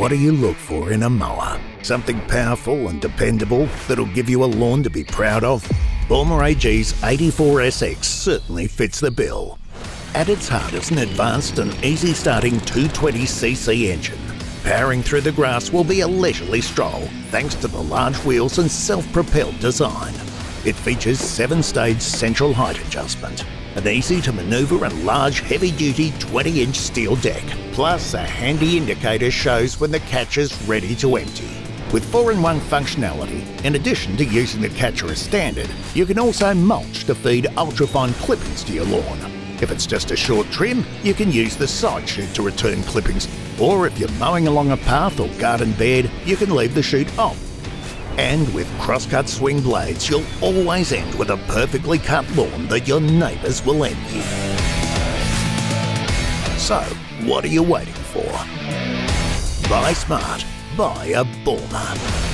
What do you look for in a mower? Something powerful and dependable that'll give you a lawn to be proud of? Baumr-AG's 84SX certainly fits the bill. At its heart is an advanced and easy-starting 220cc engine. Powering through the grass will be a leisurely stroll thanks to the large wheels and self-propelled design. It features 7-stage central height adjustment, an easy-to-manoeuvre and large heavy-duty 20-inch steel deck, plus a handy indicator shows when the catcher's ready to empty. With 4-in-1 functionality, in addition to using the catcher as standard, you can also mulch to feed ultra-fine clippings to your lawn. If it's just a short trim, you can use the side chute to return clippings, or if you're mowing along a path or garden bed, you can leave the chute off. And with crosscut swing blades, you'll always end with a perfectly cut lawn that your neighbours will envy. So, what are you waiting for? Buy smart, buy a Baumr.